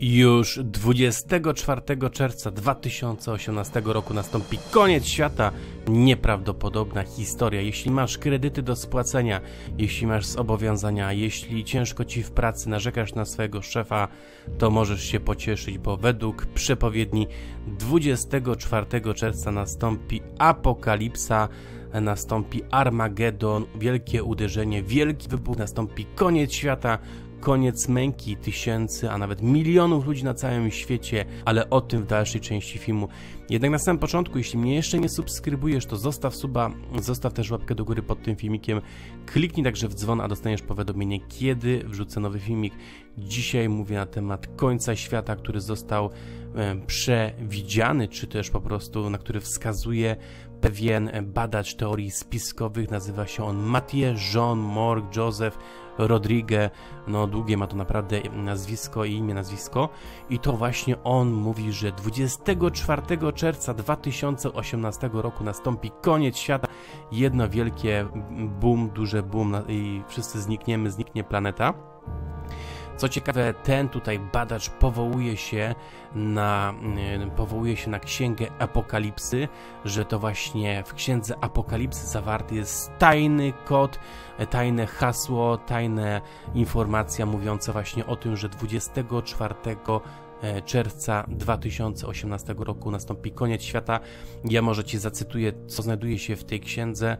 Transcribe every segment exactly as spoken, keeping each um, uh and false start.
Już dwudziestego czwartego czerwca dwa tysiące osiemnastego roku nastąpi koniec świata. Nieprawdopodobna historia. Jeśli masz kredyty do spłacenia, jeśli masz zobowiązania, jeśli ciężko ci w pracy, narzekasz na swojego szefa, to możesz się pocieszyć, bo według przepowiedni dwudziestego czwartego czerwca nastąpi apokalipsa, nastąpi Armagedon, wielkie uderzenie, wielki wybuch, nastąpi koniec świata, koniec męki tysięcy, a nawet milionów ludzi na całym świecie, ale o tym w dalszej części filmu. Jednak na samym początku, jeśli mnie jeszcze nie subskrybujesz, to zostaw suba, zostaw też łapkę do góry pod tym filmikiem, kliknij także w dzwon, a dostaniesz powiadomienie, kiedy wrzucę nowy filmik. Dzisiaj mówię na temat końca świata, który został przewidziany, czy też po prostu, na który wskazuje pewien badacz teorii spiskowych. Nazywa się on Matthieu Jean-Marc Joseph Rodrique. No długie ma to naprawdę nazwisko i imię, nazwisko. I to właśnie on mówi, że dwudziestego czwartego czerwca dwa tysiące osiemnastego roku nastąpi koniec świata. Jedno wielkie boom, duże boom i wszyscy znikniemy, zniknie planeta. Co ciekawe, ten tutaj badacz powołuje się na, powołuje się na Księgę Apokalipsy, że to właśnie w Księdze Apokalipsy zawarty jest tajny kod, tajne hasło, tajne informacja mówiąca właśnie o tym, że dwudziestego czwartego czerwca dwa tysiące osiemnastego roku nastąpi koniec świata. Ja może ci zacytuję, co znajduje się w tej księdze.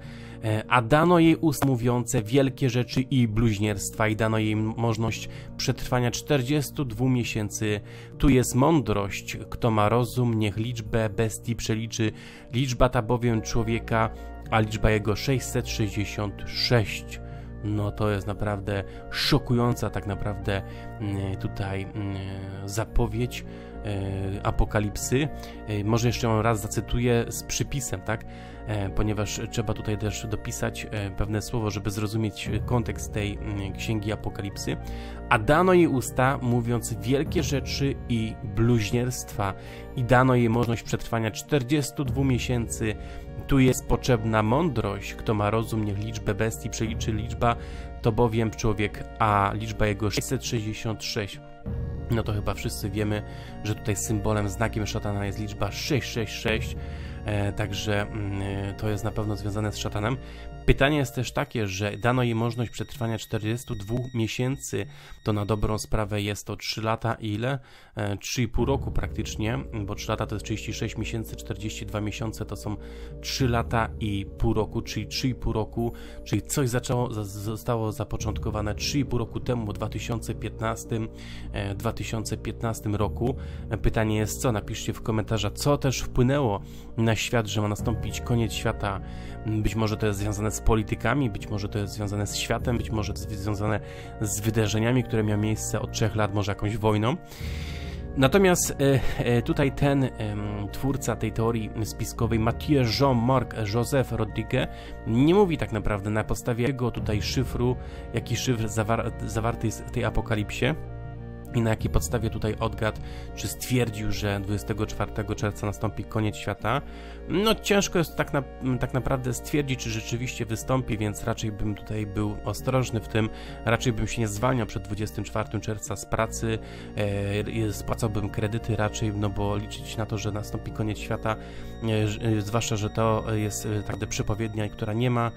A dano jej usta mówiące wielkie rzeczy i bluźnierstwa, i dano jej możliwość przetrwania czterdziestu dwóch miesięcy. Tu jest mądrość, kto ma rozum, niech liczbę bestii przeliczy. Liczba ta bowiem człowieka, a liczba jego sześćset sześćdziesiąt sześć. No to jest naprawdę szokująca tak naprawdę tutaj zapowiedź apokalipsy. Może jeszcze ją raz zacytuję z przypisem, tak? Ponieważ trzeba tutaj też dopisać pewne słowo, żeby zrozumieć kontekst tej księgi apokalipsy. A dano jej usta, mówiąc wielkie rzeczy i bluźnierstwa, i dano jej możliwość przetrwania czterdziestu dwóch miesięcy. Tu jest potrzebna mądrość, kto ma rozum, niech liczbę bestii przeliczy, liczba to bowiem człowiek, a liczba jego sześćset sześćdziesiąt sześć. No to chyba wszyscy wiemy, że tutaj symbolem, znakiem szatana jest liczba sześćset sześćdziesiąt sześć, e, także e, to jest na pewno związane z szatanem. Pytanie jest też takie, że dano jej możliwość przetrwania czterdziestu dwóch miesięcy, to na dobrą sprawę jest to trzy lata i ile? E, trzy i pół roku praktycznie, bo trzy lata to jest trzydzieści sześć miesięcy, czterdzieści dwa miesiące to są trzy lata i pół roku, czyli trzy i pół roku, czyli coś zaczęło, zostało zapoczątkowane trzy i pół roku temu, w dwa tysiące piętnastym roku. Pytanie jest co? Napiszcie w komentarzach, co też wpłynęło na świat, że ma nastąpić koniec świata. Być może to jest związane z politykami, być może to jest związane z światem, być może to jest związane z wydarzeniami, które miały miejsce od trzech lat, może jakąś wojną. Natomiast tutaj ten twórca tej teorii spiskowej, Matthieu Jean-Marc Joseph Rodrique, nie mówi tak naprawdę na podstawie jego tutaj szyfru, jaki szyfr zawarty jest w tej apokalipsie, i na jakiej podstawie tutaj odgadł, czy stwierdził, że dwudziestego czwartego czerwca nastąpi koniec świata. No ciężko jest tak, na, tak naprawdę stwierdzić, czy rzeczywiście wystąpi, więc raczej bym tutaj był ostrożny w tym, raczej bym się nie zwalniał przed dwudziestym czwartym czerwca z pracy, e, spłacałbym kredyty raczej, no bo liczyć na to, że nastąpi koniec świata, e, zwłaszcza, że to jest e, tak przepowiednia, która nie ma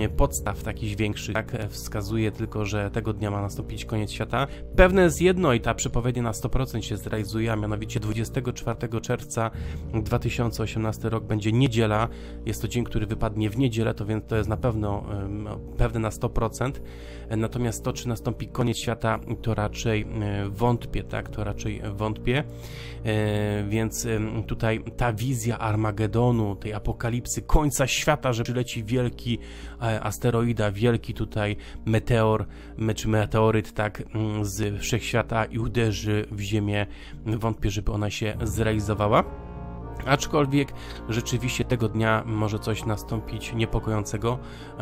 e, podstaw takich większych, tak, wskazuje tylko, że tego dnia ma nastąpić koniec świata. Pewne jest jedno, i ta przepowiednia na sto procent się zrealizuje, a mianowicie dwudziestego czwartego czerwca dwa tysiące osiemnastego rok będzie niedziela, jest to dzień, który wypadnie w niedzielę, to więc to jest na pewno um, pewne na sto procent, natomiast to, czy nastąpi koniec świata, to raczej wątpię, tak, to raczej wątpię, e, więc tutaj ta wizja Armagedonu, tej apokalipsy, końca świata, że przyleci wielki asteroida, wielki tutaj meteor, czy meteoryt, tak, z wszechświata, i uderzy w ziemię, wątpię, żeby ona się zrealizowała. Aczkolwiek rzeczywiście tego dnia może coś nastąpić niepokojącego.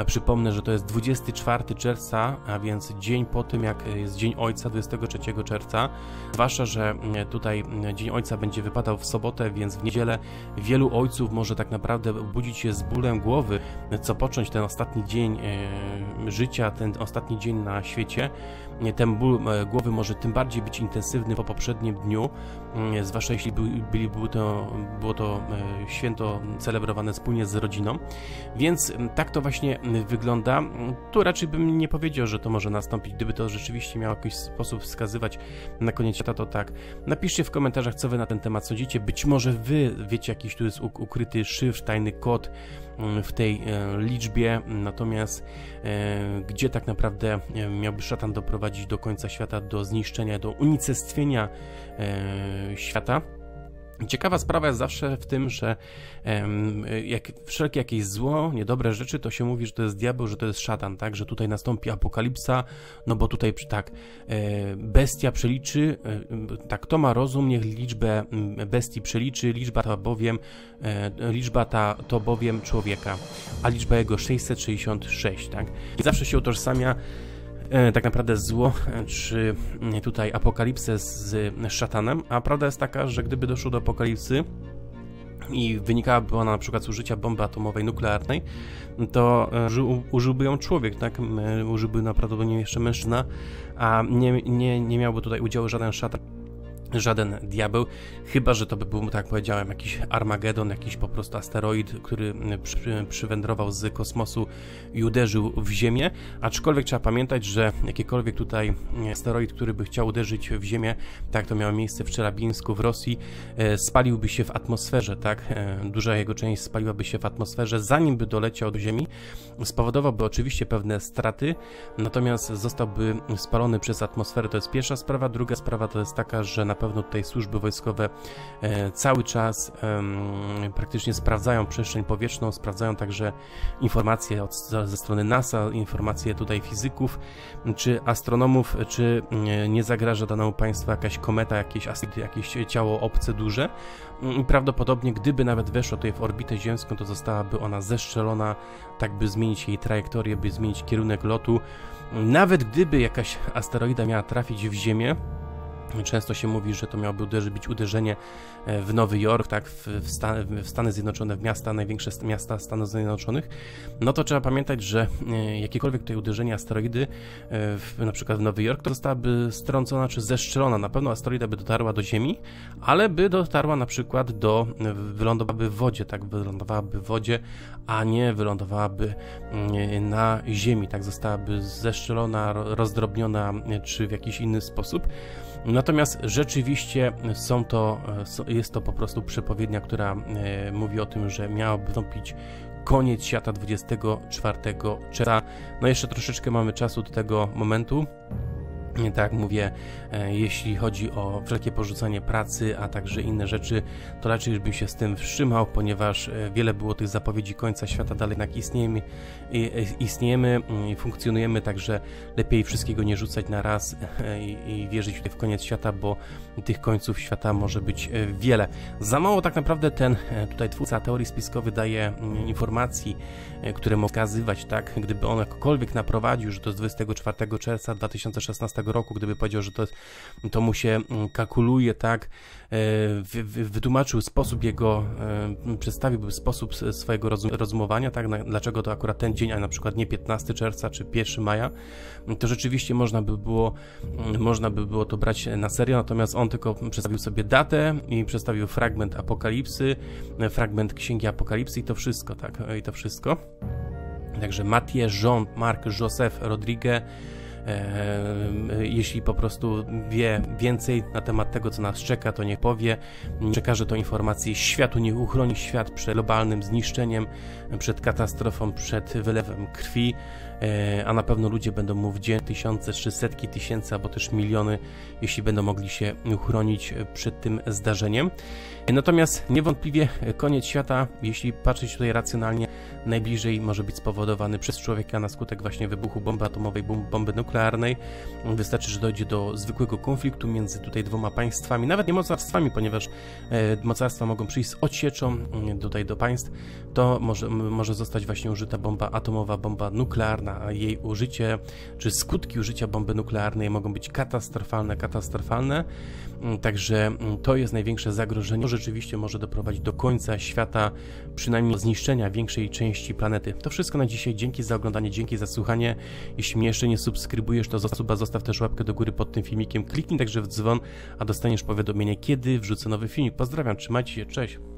Przypomnę, że to jest dwudziestego czwartego czerwca, a więc dzień po tym, jak jest Dzień Ojca, dwudziestego trzeciego czerwca. Zwłaszcza, że tutaj Dzień Ojca będzie wypadał w sobotę, więc w niedzielę wielu ojców może tak naprawdę budzić się z bólem głowy, co począć ten ostatni dzień życia, ten ostatni dzień na świecie. ten ból głowy może tym bardziej być intensywny po poprzednim dniu, zwłaszcza jeśli byli, było, to, było to święto celebrowane wspólnie z rodziną, więc tak to właśnie wygląda. Tu raczej bym nie powiedział, że to może nastąpić, gdyby to rzeczywiście miało jakiś sposób wskazywać na koniec świata, to tak. Napiszcie w komentarzach, co wy na ten temat sądzicie, być może wy wiecie, jakiś tu jest ukryty szyfr, tajny kod w tej liczbie, natomiast gdzie tak naprawdę miałby szatan doprowadzić do końca świata, do zniszczenia, do unicestwienia świata. Ciekawa sprawa jest zawsze w tym, że jak wszelkie jakieś zło, niedobre rzeczy, to się mówi, że to jest diabeł, że to jest szatan, tak? Że tutaj nastąpi apokalipsa, no bo tutaj tak bestia przeliczy, tak, kto ma rozum, niech liczbę bestii przeliczy, liczba ta bowiem, liczba ta to bowiem człowieka, a liczba jego sześćset sześćdziesiąt sześć, tak? I zawsze się utożsamia tak naprawdę zło, czy tutaj apokalipsę z szatanem, a prawda jest taka, że gdyby doszło do apokalipsy i wynikałaby ona na przykład z użycia bomby atomowej, nuklearnej, to użyłby ją człowiek, tak? Użyłby naprawdę jeszcze mężczyzna, a nie, nie, nie miałby tutaj udziału żaden szatan, żaden diabeł, chyba że to by był, tak jak powiedziałem, jakiś Armagedon, jakiś po prostu asteroid, który przy, przywędrował z kosmosu i uderzył w Ziemię, aczkolwiek trzeba pamiętać, że jakiekolwiek tutaj asteroid, który by chciał uderzyć w Ziemię, tak to miało miejsce w Czelabińsku w Rosji, spaliłby się w atmosferze, tak, duża jego część spaliłaby się w atmosferze, zanim by doleciał do Ziemi, spowodowałby oczywiście pewne straty, natomiast zostałby spalony przez atmosferę, to jest pierwsza sprawa, druga sprawa to jest taka, że na Na pewno tutaj służby wojskowe cały czas praktycznie sprawdzają przestrzeń powietrzną, sprawdzają także informacje od, ze strony NASA, informacje tutaj fizyków, czy astronomów, czy nie zagraża danemu państwu jakaś kometa, jakieś, jakieś ciało obce, duże. I prawdopodobnie, gdyby nawet weszła tutaj w orbitę ziemską, to zostałaby ona zestrzelona, tak by zmienić jej trajektorię, by zmienić kierunek lotu. Nawet gdyby jakaś asteroida miała trafić w Ziemię, często się mówi, że to miałoby uderzyć, być uderzenie w Nowy Jork, tak, w, w, Stan w Stany Zjednoczone, w miasta, największe miasta Stanów Zjednoczonych, no to trzeba pamiętać, że jakiekolwiek tutaj uderzenie asteroidy, w, na przykład w Nowy Jork, to zostałaby strącona czy zestrzelona. Na pewno asteroida by dotarła do Ziemi, ale by dotarła na przykład do, wylądowałaby w wodzie, tak, wylądowałaby w wodzie, a nie wylądowałaby na Ziemi, tak, zostałaby zestrzelona, rozdrobniona, czy w jakiś inny sposób. Natomiast rzeczywiście są to, jest to po prostu przepowiednia, która mówi o tym, że miałoby nastąpić koniec świata dwudziestego czwartego czerwca. No jeszcze troszeczkę mamy czasu do tego momentu. Tak jak mówię, jeśli chodzi o wszelkie porzucanie pracy, a także inne rzeczy, to raczej już bym się z tym wstrzymał, ponieważ wiele było tych zapowiedzi końca świata, dalej jednak istniejemy, istniejemy i funkcjonujemy, także lepiej wszystkiego nie rzucać na raz i wierzyć w koniec świata, bo tych końców świata może być wiele. Za mało tak naprawdę ten tutaj twórca teorii spiskowych daje informacji, które mogą wskazywać, tak, gdyby on jakkolwiek naprowadził, że to jest dwudziestego czwartego czerwca dwa tysiące szesnastego roku, gdyby powiedział, że to, jest, to mu się kalkuluje, tak, wytłumaczył sposób jego, przedstawiłby sposób swojego rozum, rozumowania, tak, na, dlaczego to akurat ten dzień, a na przykład nie piętnastego czerwca czy pierwszego maja, to rzeczywiście można by było, można by było to brać na serio, natomiast on tylko przedstawił sobie datę i przedstawił fragment apokalipsy, fragment księgi apokalipsy i to wszystko, tak, i to wszystko. Także Matthieu Jean-Marc Joseph Rodrique, jeśli po prostu wie więcej na temat tego, co nas czeka, to niech powie, przekaże to informacje światu, niech uchroni świat przed globalnym zniszczeniem, przed katastrofą, przed wylewem krwi, a na pewno ludzie będą mu wdzięczni, tysiące, czy setki tysięcy, albo też miliony, jeśli będą mogli się uchronić przed tym zdarzeniem. Natomiast niewątpliwie koniec świata, jeśli patrzeć tutaj racjonalnie, najbliżej może być spowodowany przez człowieka na skutek właśnie wybuchu bomby atomowej, bomby nuklearnej. Wystarczy, że dojdzie do zwykłego konfliktu między tutaj dwoma państwami, nawet nie mocarstwami, ponieważ mocarstwa mogą przyjść z odsieczą tutaj do państw, to może, może zostać właśnie użyta bomba atomowa, bomba nuklearna, a jej użycie, czy skutki użycia bomby nuklearnej mogą być katastrofalne, katastrofalne, także to jest największe zagrożenie. To rzeczywiście może doprowadzić do końca świata, przynajmniej do zniszczenia większej części planety. To wszystko na dzisiaj, dzięki za oglądanie, dzięki za słuchanie, jeśli mnie jeszcze nie subskrybujesz, subskrybujesz to zasuba, zostaw też łapkę do góry pod tym filmikiem, kliknij także w dzwon, a dostaniesz powiadomienie, kiedy wrzucę nowy filmik. Pozdrawiam, trzymajcie się, cześć!